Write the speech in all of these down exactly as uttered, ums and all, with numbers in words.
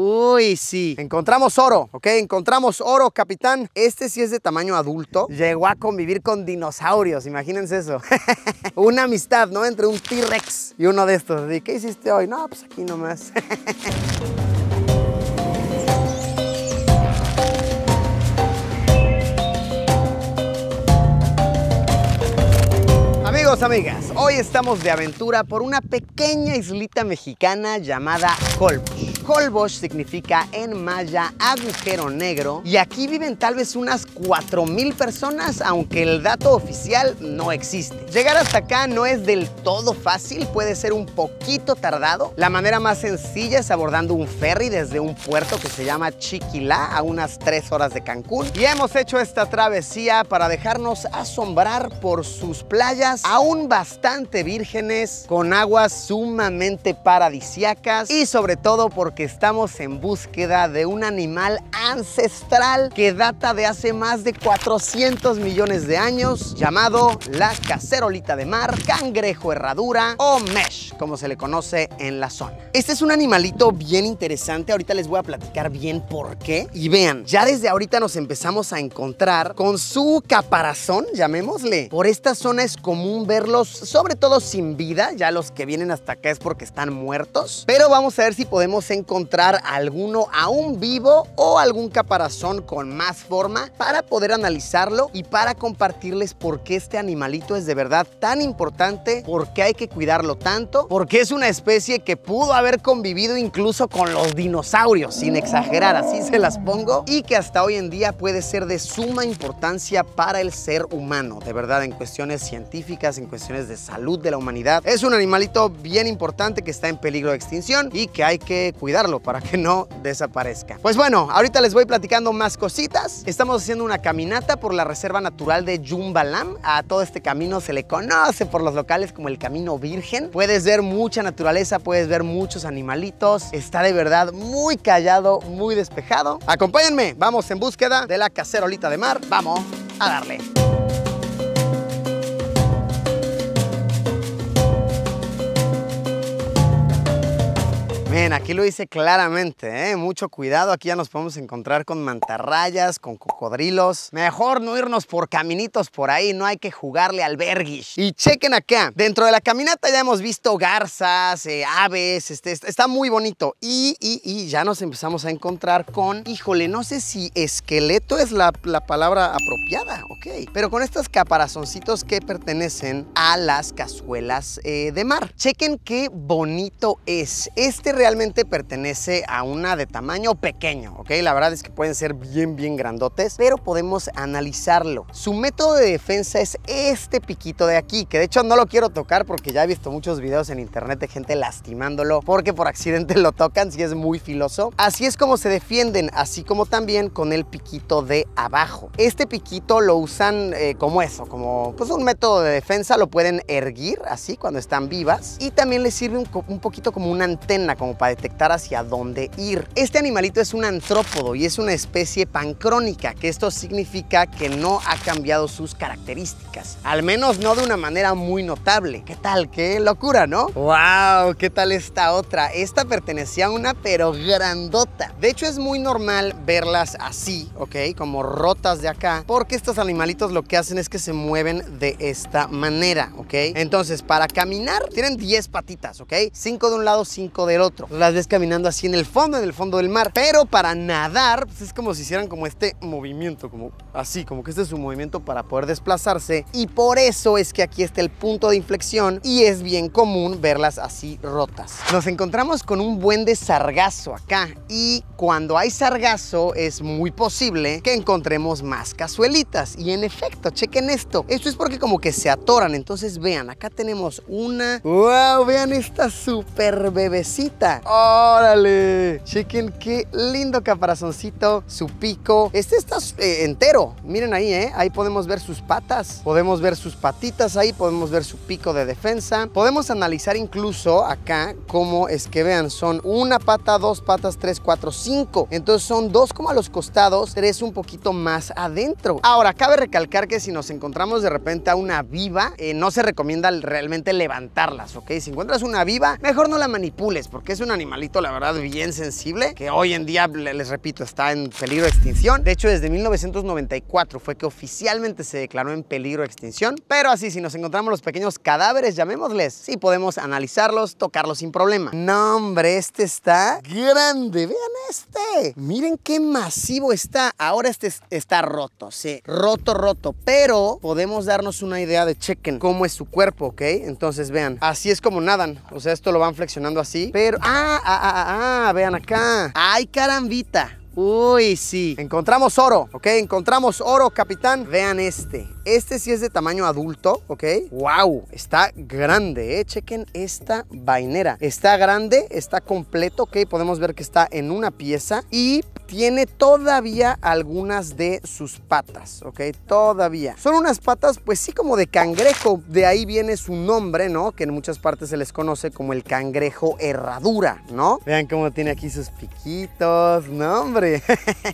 Uy, sí. Encontramos oro, ¿ok? Encontramos oro, capitán. Este sí es de tamaño adulto. Llegó a convivir con dinosaurios, imagínense eso. Una amistad, ¿no? Entre un T-Rex y uno de estos. ¿Y qué hiciste hoy? No, pues aquí nomás. Amigos, amigas, hoy estamos de aventura por una pequeña islita mexicana llamada Holbox. Holbox significa en maya agujero negro y aquí viven tal vez unas cuatro mil personas, aunque el dato oficial no existe. Llegar hasta acá no es del todo fácil, puede ser un poquito tardado. La manera más sencilla es abordando un ferry desde un puerto que se llama Chiquilá, a unas tres horas de Cancún. Y hemos hecho esta travesía para dejarnos asombrar por sus playas aún bastante vírgenes, con aguas sumamente paradisíacas y sobre todo porque que estamos en búsqueda de un animal ancestral que data de hace más de cuatrocientos millones de años, llamado la cacerolita de mar, cangrejo herradura o mesh, como se le conoce en la zona. Este es un animalito bien interesante, ahorita les voy a platicar bien por qué. Y vean, ya desde ahorita nos empezamos a encontrar con su caparazón, llamémosle. Por esta zona es común verlos, sobre todo sin vida, ya los que vienen hasta acá es porque están muertos, pero vamos a ver si podemos encontrar encontrar alguno aún vivo o algún caparazón con más forma para poder analizarlo y para compartirles por qué este animalito es de verdad tan importante, por qué hay que cuidarlo tanto, porque es una especie que pudo haber convivido incluso con los dinosaurios, sin exagerar, así se las pongo, y que hasta hoy en día puede ser de suma importancia para el ser humano, de verdad, en cuestiones científicas, en cuestiones de salud de la humanidad. Es un animalito bien importante que está en peligro de extinción y que hay que cuidar para que no desaparezca. Pues bueno, ahorita les voy platicando más cositas. Estamos haciendo una caminata por la reserva natural de Yum Balam. A todo este camino se le conoce por los locales como el Camino Virgen. Puedes ver mucha naturaleza, puedes ver muchos animalitos. Está de verdad muy callado, muy despejado. Acompáñenme, vamos en búsqueda de la cacerolita de mar. Vamos a darle. Bien, aquí lo dice claramente, ¿eh? Mucho cuidado, aquí ya nos podemos encontrar con mantarrayas, con cocodrilos. Mejor no irnos por caminitos por ahí, no hay que jugarle al bergish. Y chequen acá, dentro de la caminata ya hemos visto garzas, eh, aves, este, está muy bonito. Y, y, y ya nos empezamos a encontrar con, híjole, no sé si esqueleto es la, la palabra apropiada, ok. Pero con estos caparazoncitos que pertenecen a las cazuelas eh, de mar. Chequen qué bonito es. Este realmente Realmente pertenece a una de tamaño pequeño, ¿ok? La verdad es que pueden ser bien, bien grandotes, pero podemos analizarlo. Su método de defensa es este piquito de aquí, que de hecho no lo quiero tocar porque ya he visto muchos videos en internet de gente lastimándolo porque por accidente lo tocan, si es muy filoso. Así es como se defienden, así como también con el piquito de abajo. Este piquito lo usan eh, como eso, como pues un método de defensa, lo pueden erguir así cuando están vivas y también les sirve un, un poquito como una antena, como para detectar hacia dónde ir. Este animalito es un antrópodo y es una especie pancrónica, que esto significa que no ha cambiado sus características, al menos no de una manera muy notable. ¿Qué tal? ¡Qué locura!, ¿no? ¡Wow! ¿Qué tal esta otra? Esta pertenecía a una pero grandota. De hecho es muy normal verlas así, ¿ok? Como rotas de acá, porque estos animalitos lo que hacen es que se mueven de esta manera, ¿ok? Entonces, para caminar tienen diez patitas, ¿ok? cinco de un lado, cinco del otro. Las ves caminando así en el fondo, en el fondo del mar. Pero para nadar, pues es como si hicieran como este movimiento, como así, como que este es su movimiento para poder desplazarse. Y por eso es que aquí está el punto de inflexión y es bien común verlas así rotas. Nos encontramos con un buen de sargazo acá y cuando hay sargazo es muy posible que encontremos más cazuelitas. Y en efecto, chequen esto. Esto es porque como que se atoran. Entonces vean, acá tenemos una. ¡Wow! Vean esta súper bebecita. ¡Órale! Chequen qué lindo caparazoncito, su pico. Este está eh, entero. Miren ahí, ¿eh? Ahí podemos ver sus patas, podemos ver sus patitas ahí, podemos ver su pico de defensa. Podemos analizar incluso acá cómo es que vean, son una pata, dos patas, tres, cuatro, cinco. Entonces son dos como a los costados, tres un poquito más adentro. Ahora, cabe recalcar que si nos encontramos de repente a una viva, eh, no se recomienda realmente levantarlas, ¿ok? Si encuentras una viva, mejor no la manipules porque es es un animalito, la verdad, bien sensible, que hoy en día, les repito, está en peligro de extinción. De hecho, desde mil novecientos noventa y cuatro fue que oficialmente se declaró en peligro de extinción. Pero así, si nos encontramos los pequeños cadáveres, llamémosles, sí podemos analizarlos, tocarlos sin problema. No, hombre, este está grande. Vean este. Miren qué masivo está. Ahora este está roto, sí. Roto, roto. Pero podemos darnos una idea de, chequen cómo es su cuerpo, ¿ok? Entonces, vean. Así es como nadan. O sea, esto lo van flexionando así. Pero, ah, ah, ah, ah, vean acá. ¡Ay, carambita! Uy, sí. Encontramos oro, ¿ok? Encontramos oro, capitán. Vean este. Este sí es de tamaño adulto, ¿ok? ¡Wow! Está grande, ¿eh? Chequen esta vainera. Está grande, está completo, ¿ok? Podemos ver que está en una pieza y tiene todavía algunas de sus patas, ¿ok? Todavía. Son unas patas, pues sí, como de cangrejo. De ahí viene su nombre, ¿no? Que en muchas partes se les conoce como el cangrejo herradura, ¿no? Vean cómo tiene aquí sus piquitos, ¿no, hombre?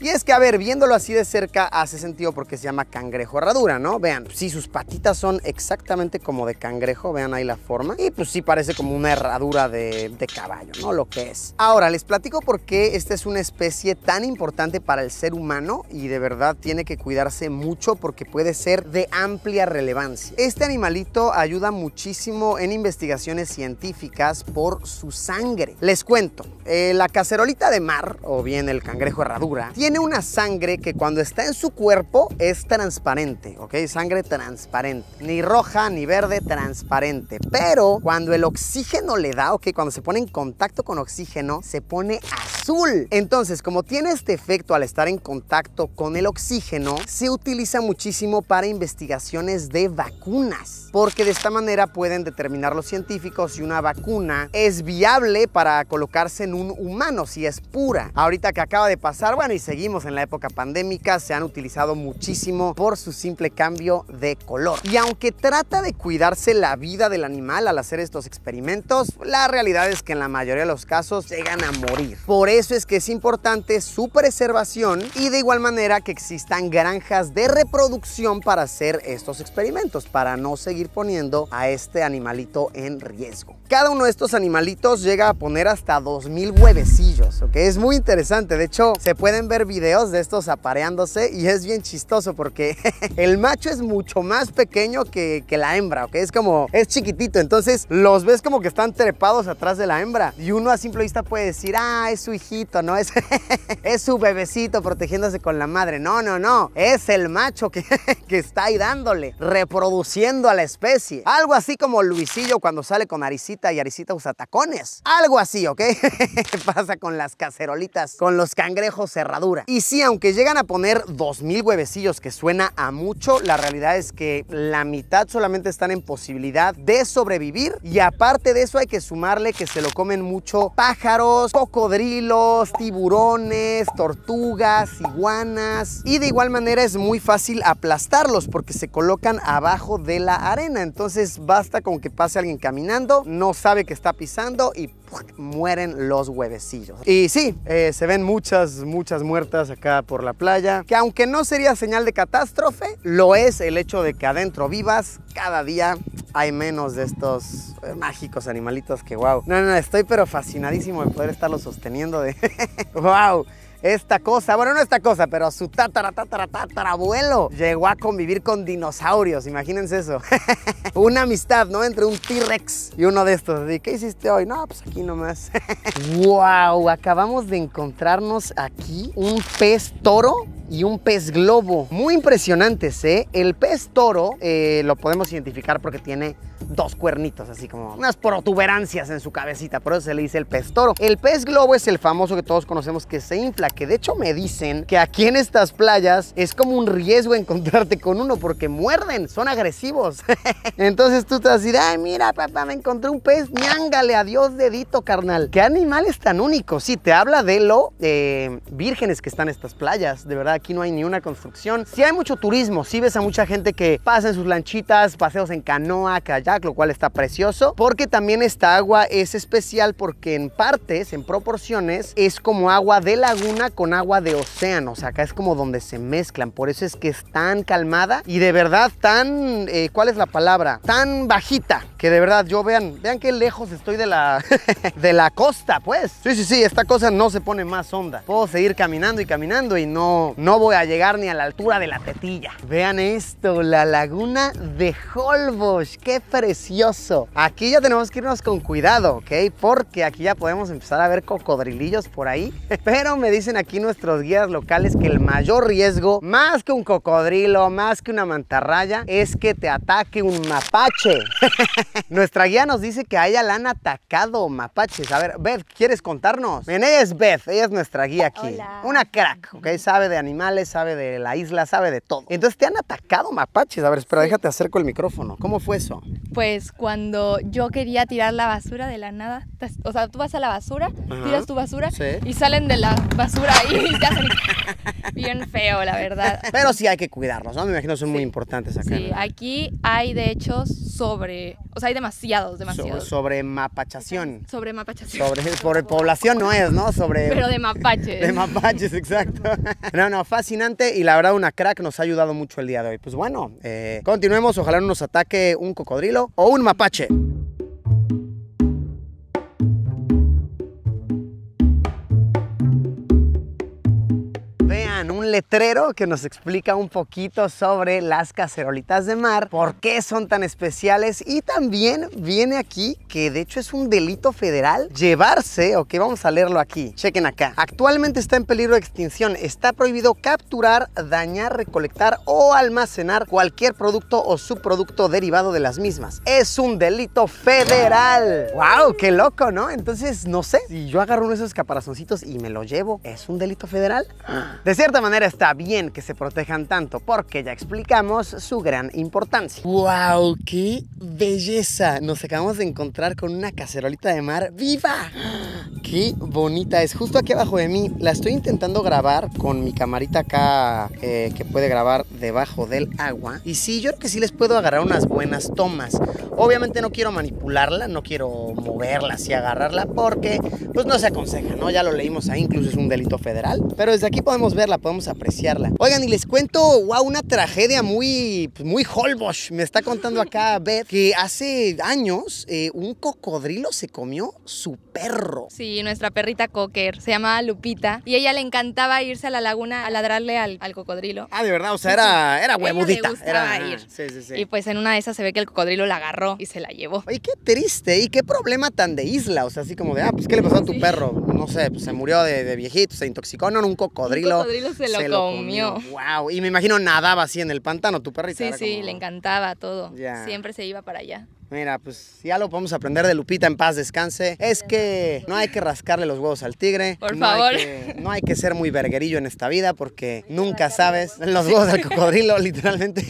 Y es que, a ver, viéndolo así de cerca hace sentido porque se llama cangrejo herradura, ¿no? Vean, sí, sus patitas son exactamente como de cangrejo, vean ahí la forma. Y pues sí parece como una herradura de, de caballo, ¿no? Lo que es. Ahora, les platico por qué esta es una especie tan importante para el ser humano y de verdad tiene que cuidarse mucho porque puede ser de amplia relevancia. Este animalito ayuda muchísimo en investigaciones científicas por su sangre. Les cuento, eh, la cacerolita de mar, o bien el cangrejo herradura, tiene una sangre que cuando está en su cuerpo es transparente, ¿ok? Sangre transparente, ni roja ni verde, transparente. Pero cuando el oxígeno le da, ok, cuando se pone en contacto con oxígeno, se pone azul. Entonces, como tiene este efecto al estar en contacto con el oxígeno, se utiliza muchísimo para investigaciones de vacunas, porque de esta manera pueden determinar los científicos si una vacuna es viable para colocarse en un humano, si es pura. Ahorita que acaba de pasar, bueno, y seguimos en la época pandémica, se han utilizado muchísimo por su simple cambio de color. Y aunque trata de cuidarse la vida del animal al hacer estos experimentos, la realidad es que en la mayoría de los casos llegan a morir. Por eso es que es importante su preservación y de igual manera que existan granjas de reproducción para hacer estos experimentos, para no seguir poniendo a este animalito en riesgo. Cada uno de estos animalitos llega a poner hasta dos mil huevecillos, ¿ok? Es muy interesante. De hecho, se pueden ver videos de estos apareándose y es bien chistoso porque el más El macho es mucho más pequeño que, que la hembra, ¿ok? Es como, es chiquitito, entonces los ves como que están trepados atrás de la hembra y uno a simple vista puede decir, ah, es su hijito, ¿no? Es, es su bebecito protegiéndose con la madre. No, no, no, es el macho que, que está ahí dándole, reproduciendo a la especie. Algo así como Luisillo cuando sale con Arisita y Arisita usa tacones. Algo así, ¿ok? Pasa con las cacerolitas, con los cangrejos herradura. Y sí, aunque llegan a poner dos mil huevecillos, que suena a mucho, la realidad es que la mitad solamente están en posibilidad de sobrevivir y aparte de eso hay que sumarle que se lo comen mucho pájaros, cocodrilos, tiburones, tortugas, iguanas y de igual manera es muy fácil aplastarlos porque se colocan abajo de la arena, entonces basta con que pase alguien caminando, no sabe que está pisando y mueren los huevecillos. Y sí, eh, se ven muchas, muchas muertas acá por la playa, que aunque no sería señal de catástrofe, lo es el hecho de que adentro vivas, cada día hay menos de estos eh, mágicos animalitos que wow. No, no, estoy pero fascinadísimo de poder estarlo sosteniendo de wow. Esta cosa, bueno, no esta cosa, pero su tatara, tatara, tatara, abuelo llegó a convivir con dinosaurios, imagínense eso. Una amistad, ¿no? Entre un T-Rex y uno de estos. ¿Y qué hiciste hoy? No, pues aquí nomás. Wow, acabamos de encontrarnos aquí un pez toro y un pez globo. Muy impresionantes, ¿eh? El pez toro eh, lo podemos identificar porque tiene dos cuernitos, así como unas protuberancias en su cabecita, por eso se le dice el pez toro. El pez globo es el famoso que todos conocemos que se infla, que de hecho me dicen que aquí en estas playas es como un riesgo encontrarte con uno porque muerden, son agresivos. Entonces tú te vas a decir, ay, mira, papá, me encontré un pez, ñángale, adiós dedito, carnal. Qué animales tan únicos. Sí, te habla de lo eh, vírgenes que están estas playas, de verdad. Aquí no hay ni una construcción. Sí hay mucho turismo, sí ves a mucha gente que pasa en sus lanchitas, paseos en canoa, kayak, Chiquilac, lo cual está precioso, porque también esta agua es especial porque en partes, en proporciones, es como agua de laguna con agua de océano. O sea, acá es como donde se mezclan, por eso es que es tan calmada y de verdad tan, eh, ¿cuál es la palabra? Tan bajita, que de verdad yo, vean, vean qué lejos estoy de la, de la costa, pues. Sí, sí, sí, esta cosa no se pone más honda. Puedo seguir caminando y caminando y no, no voy a llegar ni a la altura de la tetilla. Vean esto, la laguna de Holbox, qué precioso. Aquí ya tenemos que irnos con cuidado, ¿ok? Porque aquí ya podemos empezar a ver cocodrilillos por ahí. Pero me dicen aquí nuestros guías locales que el mayor riesgo, más que un cocodrilo, más que una mantarraya, es que te ataque un mapache. Nuestra guía nos dice que a ella la han atacado mapaches. A ver, Beth, ¿quieres contarnos? Bien, ella es Beth, ella es nuestra guía aquí. Hola. Una crack, ¿ok? Sabe de animales, sabe de la isla, sabe de todo. Entonces, ¿te han atacado mapaches? A ver, espera, sí. Déjate acerco el micrófono. ¿Cómo fue eso? Pues cuando yo quería tirar la basura de la nada. O sea, tú vas a la basura, ajá, tiras tu basura, sí, y salen de la basura y te hacen bien feo, la verdad. Pero sí hay que cuidarlos, ¿no? Me imagino son, sí, muy importantes acá. Sí, aquí hay de hecho sobre... O sea, hay demasiados, demasiados. So, sobre mapachación. Sobre mapachación. Sobre, sobre población no es, ¿no? Sobre... Pero de mapaches. De mapaches, exacto. No, no, fascinante y la verdad una crack, nos ha ayudado mucho el día de hoy. Pues bueno, eh, continuemos, ojalá no nos ataque un cocodrilo o un mapache. Un letrero que nos explica un poquito sobre las cacerolitas de mar, por qué son tan especiales, y también viene aquí que de hecho es un delito federal llevarse, ok, vamos a leerlo aquí, chequen acá, actualmente está en peligro de extinción, está prohibido capturar, dañar, recolectar o almacenar cualquier producto o subproducto derivado de las mismas, es un delito federal. Wow, qué loco, ¿no? Entonces, no sé, si yo agarro uno de esos caparazoncitos y me lo llevo, ¿es un delito federal? De cierta manera está bien que se protejan tanto porque ya explicamos su gran importancia. ¡Wow! ¡Qué belleza! Nos acabamos de encontrar con una cacerolita de mar viva. ¡Qué bonita! Es justo aquí abajo de mí. La estoy intentando grabar con mi camarita acá eh, que puede grabar debajo del agua. Y sí, yo creo que sí les puedo agarrar unas buenas tomas. Obviamente no quiero manipularla, no quiero moverla, así agarrarla porque pues no se aconseja, ¿no? Ya lo leímos ahí, incluso es un delito federal. Pero desde aquí podemos verla, podemos apreciarla. Oigan, y les cuento, wow, una tragedia muy, muy Holbox. Me está contando acá Beth que hace años eh, un cocodrilo se comió su perro. Sí, nuestra perrita cocker, se llamaba Lupita, y ella le encantaba irse a la laguna a ladrarle al, al cocodrilo. Ah, de verdad, o sea, era, era huevudita. Ella le gustaba ir. Sí, sí, sí. Y pues en una de esas se ve que el cocodrilo la agarró y se la llevó. Oye, qué triste, y qué problema tan de isla, o sea, así como de, ah, pues ¿qué le pasó a tu, sí, perro? No sé, pues se murió de, de viejito, se intoxicó, no, un cocodrilo. Un cocodrilo se lo, se lo comió. comió. Wow, y me imagino nadaba así en el pantano tu perrita. Sí, sí, como... le encantaba todo. Yeah. Siempre se iba para allá. Mira, pues ya lo podemos aprender de Lupita, en paz descanse. Es que no hay que rascarle los huevos al tigre. Por no favor. Hay que, no hay que ser muy verguerillo en esta vida porque nunca sabes los huevos del cocodrilo, literalmente.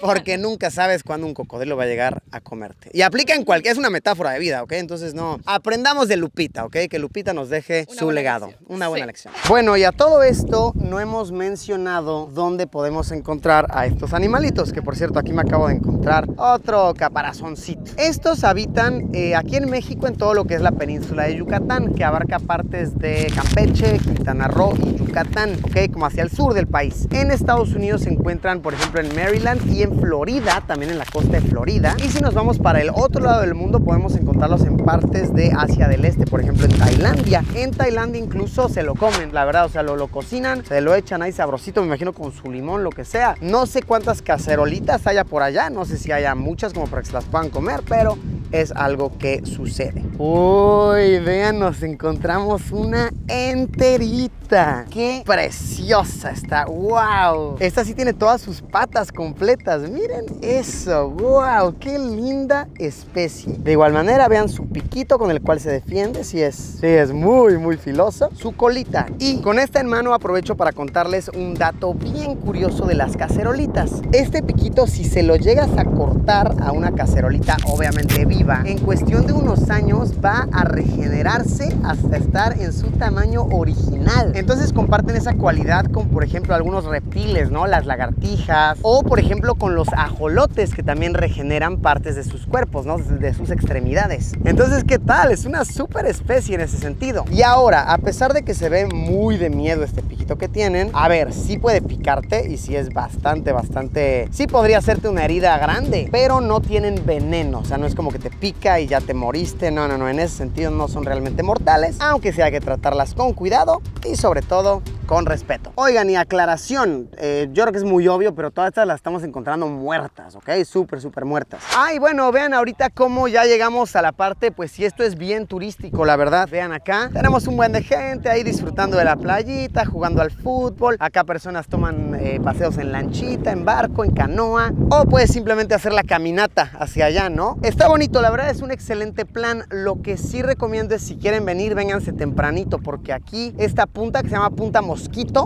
Porque nunca sabes cuándo un cocodrilo va a llegar a comerte. Y aplica en cualquier... Es una metáfora de vida, ¿ok? Entonces, no. Aprendamos de Lupita, ¿ok? Que Lupita nos deje una su legado. Lección. Una buena, sí, lección. Bueno, y a todo esto no hemos mencionado dónde podemos encontrar a estos animalitos. Que, por cierto, aquí me acabo de encontrar otro caparazoncito. Estos habitan eh, aquí en México, en todo lo que es la península de Yucatán, que abarca partes de Campeche, Quintana Roo y Yucatán, ok, como hacia el sur del país. En Estados Unidos se encuentran, por ejemplo, en Maryland y en Florida, también en la costa de Florida. Y si nos vamos para el otro lado del mundo, podemos encontrarlos en partes de Asia del Este, por ejemplo, en Tailandia. En Tailandia incluso se lo comen, la verdad, o sea, lo, lo cocinan, se lo echan ahí sabrosito, me imagino con su limón, lo que sea. No sé cuántas cacerolitas haya por allá, no sé si haya muchas como para que se las puedan comer, pero es algo que sucede. Uy, vean, nos encontramos una enterita. ¡Qué preciosa está! ¡Wow! Esta sí tiene todas sus patas completas. Miren eso. ¡Wow! ¡Qué linda especie! De igual manera, vean su piquito con el cual se defiende. Sí es, sí es muy, muy filoso. Su colita. Y con esta en mano aprovecho para contarles un dato bien curioso de las cacerolitas. Este piquito, si se lo llegas a cortar a una cacerolita, obviamente bien viva. En cuestión de unos años va a regenerarse hasta estar en su tamaño original. Entonces comparten esa cualidad con, por ejemplo, algunos reptiles, ¿no? Las lagartijas o, por ejemplo, con los ajolotes, que también regeneran partes de sus cuerpos, ¿no? De sus extremidades. Entonces, ¿qué tal? Es una super especie en ese sentido. Y ahora, a pesar de que se ve muy de miedo este piquito que tienen, a ver, sí puede picarte y sí es bastante, bastante... sí podría hacerte una herida grande, pero no tienen veneno. O sea, no es como que te pica y ya te moriste. No, no, no. En ese sentido no son realmente mortales, aunque sí hay que tratarlas con cuidado y sobre todo con respeto. Oigan, y aclaración, eh, yo creo que es muy obvio, pero todas estas las estamos encontrando muertas, ¿ok? Súper, súper muertas. Ah, y bueno, vean ahorita cómo ya llegamos a la parte, pues si esto es bien turístico, la verdad. Vean acá, tenemos un buen de gente ahí disfrutando de la playita, jugando al fútbol. Acá personas toman eh, paseos en lanchita, en barco, en canoa, o puedes simplemente hacer la caminata hacia allá, ¿no? Está bonito, la verdad es un excelente plan. Lo que sí recomiendo es, si quieren venir, vénganse tempranito, porque aquí esta punta que se llama Punta Mosquera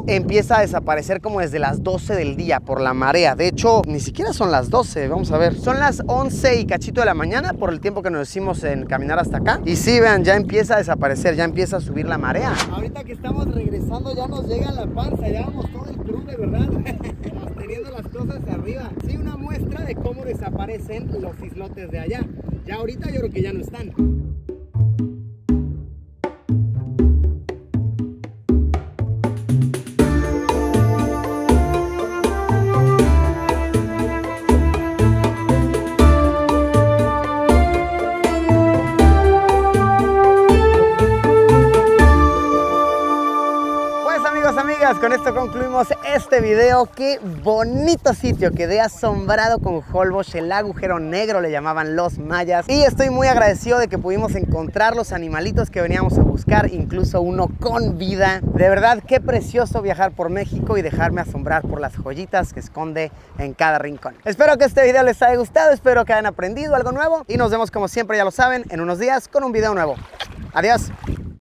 empieza a desaparecer como desde las doce del día por la marea. De hecho, ni siquiera son las doce, vamos a ver, son las once y cachito de la mañana por el tiempo que nos hicimos en caminar hasta acá. Y sí, vean, ya empieza a desaparecer, ya empieza a subir la marea. Ahorita que estamos regresando ya nos llega la panza, ya vamos todo el club, de verdad, teniendo las cosas arriba. Sí, una muestra de cómo desaparecen los islotes de allá. Ya ahorita yo creo que ya no están. Con esto concluimos este video. Qué bonito sitio, quedé asombrado con Holbox, el agujero negro le llamaban los mayas, y estoy muy agradecido de que pudimos encontrar los animalitos que veníamos a buscar, incluso uno con vida. De verdad, qué precioso viajar por México y dejarme asombrar por las joyitas que esconde en cada rincón. Espero que este video les haya gustado, espero que hayan aprendido algo nuevo y nos vemos, como siempre ya lo saben, en unos días con un video nuevo. Adiós.